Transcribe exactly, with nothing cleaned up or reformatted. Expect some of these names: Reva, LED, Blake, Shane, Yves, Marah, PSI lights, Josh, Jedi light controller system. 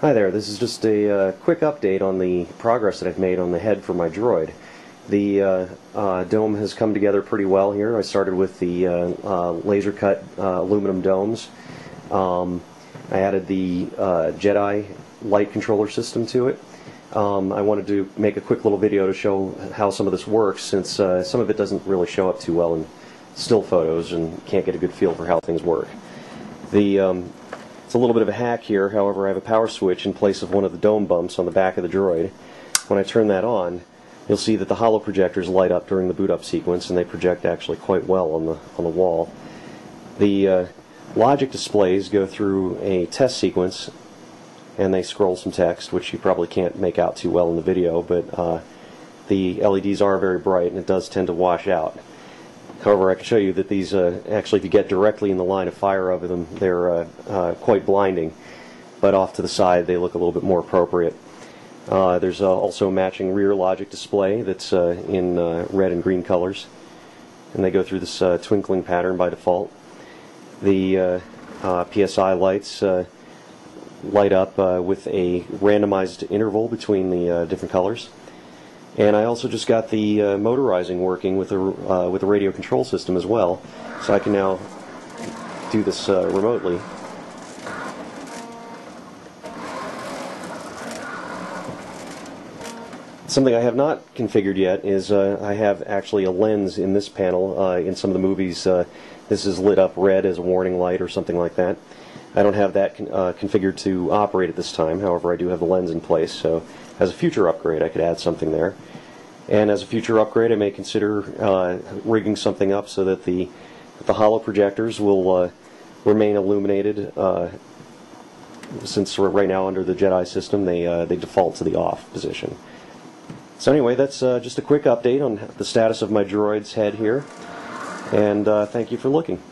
Hi there, this is just a uh, quick update on the progress that I've made on the head for my droid. The uh, uh, dome has come together pretty well here. I started with the uh, uh, laser cut uh, aluminum domes. Um, I added the uh, Jedi light controller system to it. Um, I wanted to make a quick little video to show how some of this works, since uh, some of it doesn't really show up too well in still photos and can't get a good feel for how things work. The um, It's a little bit of a hack here, however, I have a power switch in place of one of the dome bumps on the back of the droid. When I turn that on, you'll see that the holo projectors light up during the boot-up sequence, and they project actually quite well on the, on the wall. The uh, logic displays go through a test sequence, and they scroll some text, which you probably can't make out too well in the video, but uh, the L E Ds are very bright, and it does tend to wash out. However, I can show you that these, uh, actually if you get directly in the line of fire over them, they're uh, uh, quite blinding, but off to the side they look a little bit more appropriate. Uh, there's uh, also a matching rear logic display that's uh, in uh, red and green colors, and they go through this uh, twinkling pattern by default. The uh, uh, P S I lights uh, light up uh, with a randomized interval between the uh, different colors. And I also just got the uh, motorizing working with the uh, with the radio control system as well, so I can now do this uh, remotely. Something I have not configured yet is uh, I have actually a lens in this panel. Uh, in some of the movies, uh, this is lit up red as a warning light or something like that. I don't have that con uh, configured to operate at this time, however I do have the lens in place, so as a future upgrade I could add something there. And as a future upgrade I may consider uh, rigging something up so that the, that the holo projectors will uh, remain illuminated, uh, since we're right now under the Jedi system they, uh, they default to the off position. So anyway, that's uh, just a quick update on the status of my droid's head here, and uh, thank you for looking.